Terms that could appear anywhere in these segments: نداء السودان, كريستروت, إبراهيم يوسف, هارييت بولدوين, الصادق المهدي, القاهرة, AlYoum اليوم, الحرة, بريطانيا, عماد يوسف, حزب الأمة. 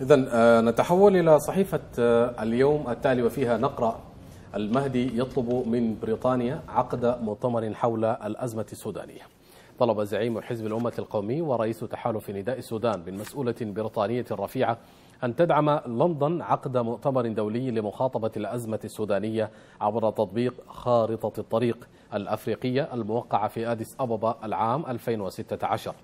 إذن نتحول إلى صحيفة اليوم التالي، وفيها نقرأ: المهدي يطلب من بريطانيا عقد مؤتمر حول الأزمة السودانية. طلب زعيم حزب الأمة القومي ورئيس تحالف نداء السودان من مسؤولة بريطانية رفيعة أن تدعم لندن عقد مؤتمر دولي لمخاطبة الأزمة السودانية عبر تطبيق خارطة الطريق الأفريقية الموقعة في أديس أبابا العام 2016.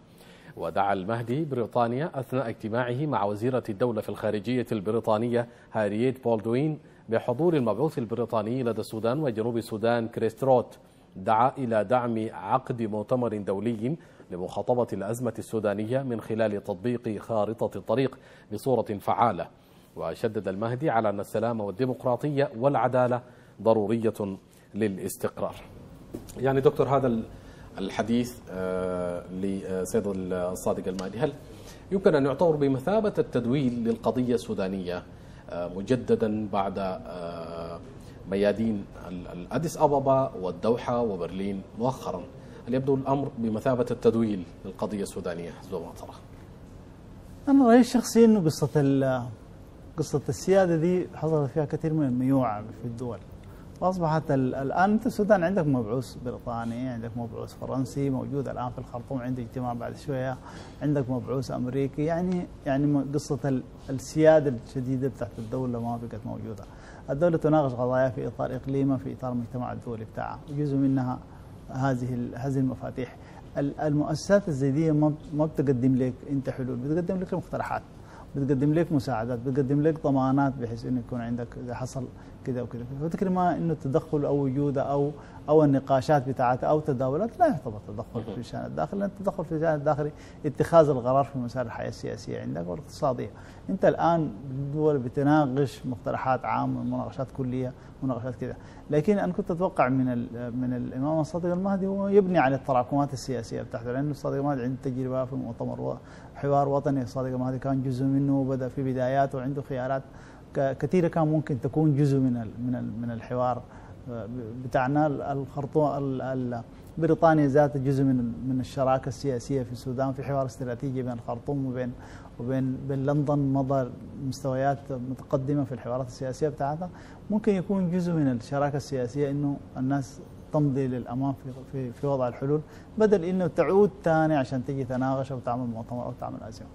ودعا المهدي بريطانيا أثناء اجتماعه مع وزيرة الدولة في الخارجية البريطانية هارييت بولدوين بحضور المبعوث البريطاني لدى السودان وجنوب السودان كريستروت، دعا إلى دعم عقد مؤتمر دولي لمخاطبة الأزمة السودانية من خلال تطبيق خارطة الطريق بصورة فعالة. وشدد المهدي على أن السلام والديمقراطية والعدالة ضرورية للاستقرار. يعني دكتور، هذا الحديث لسيد الصادق المهدي هل يمكن أن يعتبر بمثابة التدويل للقضية السودانية مجددا بعد ميادين أديس أبابا والدوحة وبرلين مؤخرا؟ هل يبدو الأمر بمثابة التدويل للقضية السودانية حسب ما ترى؟ أنا رأيي الشخصي أنه قصة السيادة دي حصلت فيها كثير من الميوعة في الدول، وأصبحت الآن أنت السودان عندك مبعوث بريطاني، عندك مبعوث فرنسي موجود الآن في الخرطوم، عنده اجتماع بعد شوية، عندك مبعوث أمريكي، يعني قصة السيادة الشديدة بتاعت الدولة ما بقت موجودة. الدولة تناقش قضايا في إطار إقليمي، في إطار المجتمع الدولي بتاعها، جزء منها هذه المفاتيح. المؤسسات الزيدية ما بتقدم لك أنت حلول، بتقدم لك مقترحات، بتقدم لك مساعدات، بتقدم لك ضمانات بحيث انه يكون عندك اذا حصل كذا وكذا. ففكر ما انه التدخل او وجوده او النقاشات بتاعتها او تداولات لا يعتبر تدخل في الشان الداخلي، لان التدخل في الشان الداخلي اتخاذ القرار في مسار الحياه السياسيه عندك والاقتصاديه. انت الان الدول بتناقش مقترحات عامه، مناقشات كليه، مناقشات كذا، لكن انا كنت اتوقع من الامام الصادق المهدي هو يبني على التراكمات السياسيه بتاعته، لانه الصادق المهدي عنده تجربه في مؤتمر حوار وطني، الصادق المهدي كان جزء منه وبدا في بداياته وعنده خيارات كثيره كان ممكن تكون جزء من الحوار بتاعنا. الخرطوم بريطانيا ذات جزء من الشراكه السياسيه في السودان، في حوار استراتيجي بين الخرطوم وبين لندن، مضى مستويات متقدمه في الحوارات السياسيه بتاعتها. ممكن يكون جزء من الشراكه السياسيه انه الناس تمضي للامام في وضع الحلول، بدل انه تعود ثاني عشان تجي تناقش او تعمل مؤتمر او تعمل ازمه.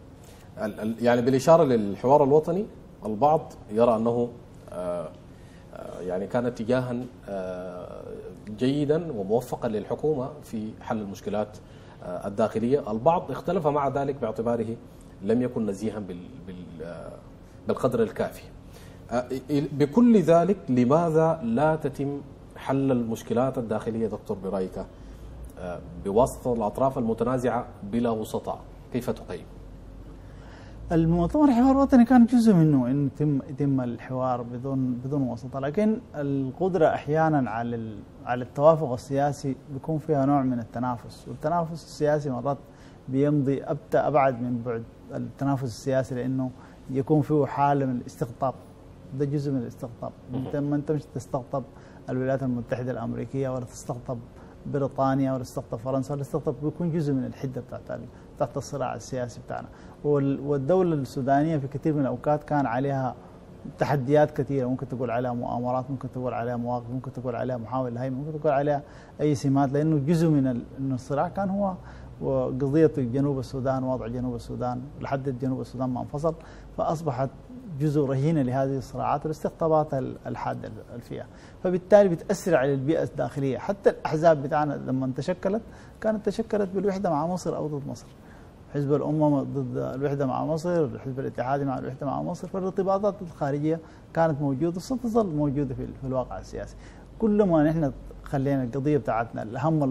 يعني بالاشاره للحوار الوطني، البعض يرى انه يعني كان اتجاها جيدا وموفقا للحكومه في حل المشكلات الداخليه، البعض اختلف مع ذلك باعتباره لم يكن نزيها بالقدر الكافي. بكل ذلك، لماذا لا تتم حل المشكلات الداخلية دكتور برأيك بواسطة الأطراف المتنازعة بلا وسطاء؟ كيف تقيم؟ المؤتمر حوار وطني كان جزء منه انه يتم الحوار بدون وسطاء، لكن القدرة احيانا على التوافق السياسي بيكون فيها نوع من التنافس، والتنافس السياسي مرات بيمضي ابعد من بعد التنافس السياسي، لانه يكون فيه حالة من الاستقطاب. ده جزء من الاستقطاب، انت مش تستقطب الولايات المتحدة الأمريكية ولا تستقطب بريطانيا ولا تستقطب فرنسا ولا تستقطب، بيكون جزء من الحدة بتاعت الصراع السياسي بتاعنا. والدولة السودانية في كثير من الأوقات كان عليها تحديات كثيرة، ممكن تقول عليها مؤامرات، ممكن تقول عليها مواقف، ممكن تقول عليها محاولة هاي، ممكن تقول عليها أي سمات، لأنه جزء من الصراع كان هو قضية جنوب السودان، وضع جنوب السودان لحد جنوب السودان ما انفصل، فأصبحت جزء رهينة لهذه الصراعات والاستقطابات الحادة فيها، فبالتالي بتأثر على البيئة الداخلية. حتى الأحزاب بتاعنا لما تشكلت بالوحدة مع مصر أو ضد مصر، حزب الأمة ضد الوحدة مع مصر، حزب الاتحاد مع الوحدة مع مصر، فالارتباطات الخارجية كانت موجودة وستظل موجودة في الواقع السياسي. كلما نحن خلينا القضية بتاعتنا الهم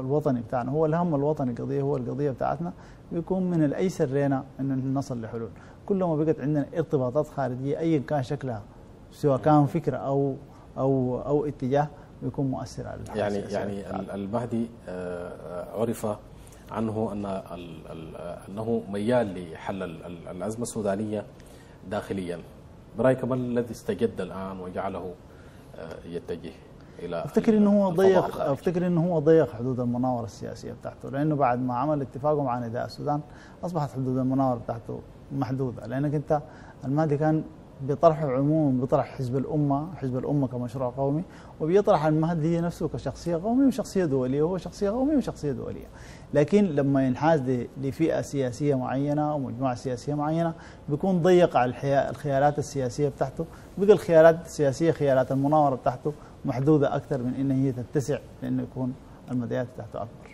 الوطني بتاعنا هو الهم الوطني، قضية هو القضية بتاعتنا، بيكون من الأيسر لنا أن نصل لحلول. كلما بقت عندنا ارتباطات خارجية أي كان شكلها، سواء كان فكرة أو اتجاه، بيكون مؤثر على الحياة. يعني المهدي عرف عنه أنه ميال لحل الأزمة السودانية داخليا. برأيك ما الذي استجد الآن وجعله يتجه؟ افتكر انه هو ضيق حدود المناوره السياسيه بتاعته، لانه بعد ما عمل اتفاقه مع نداء السودان اصبحت حدود المناوره بتاعته محدودة، لأنك أنت المهدي كان بيطرحه عموما، بيطرح حزب الأمة، حزب الأمة كمشروع قومي، وبيطرح المهدي نفسه كشخصية قومية وشخصية دولية، وهو شخصية قومية وشخصية دولية. لكن لما ينحاز لفئة سياسية معينة أو مجموعة سياسية معينة بيكون ضيق على الخيارات السياسية بتاعته، بقى الخيارات السياسية خيارات المناورة بتاعته محدودة أكثر من إن هي تتسع، لأنه يكون المديات بتاعته أكبر.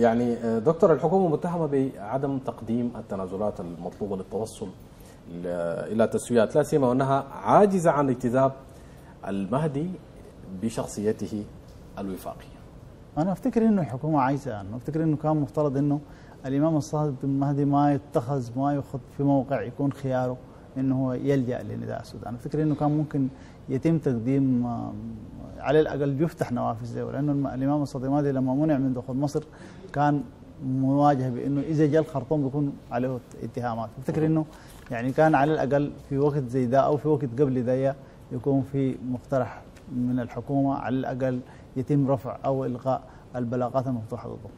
يعني دكتور، الحكومة متهمة بعدم تقديم التنازلات المطلوبة للتوصل إلى تسويات، لا سيما وأنها عاجزة عن اجتذاب المهدي بشخصيته الوفاقية. أنا أفتكر إنه الحكومة عايزة، أنا أفتكر إنه كان مفترض إنه الإمام الصادق المهدي ما يتخذ، ما يأخذ في موقع يكون خياره إنه هو يلجأ لنداء السودان. أفتكر إنه كان ممكن يتم تقديم، على الأقل يفتح نوافذ زي، لأنه الإمام الصادق المهدي لما منع من دخول مصر كان مواجهة بإنه إذا جاء الخرطوم بيكون عليه اتهامات. أفتكر إنه يعني كان على الأقل في وقت زي ده أو في وقت قبل ده يكون في مقترح من الحكومة على الأقل يتم رفع أو إلغاء البلاغات المفتوحة ضده.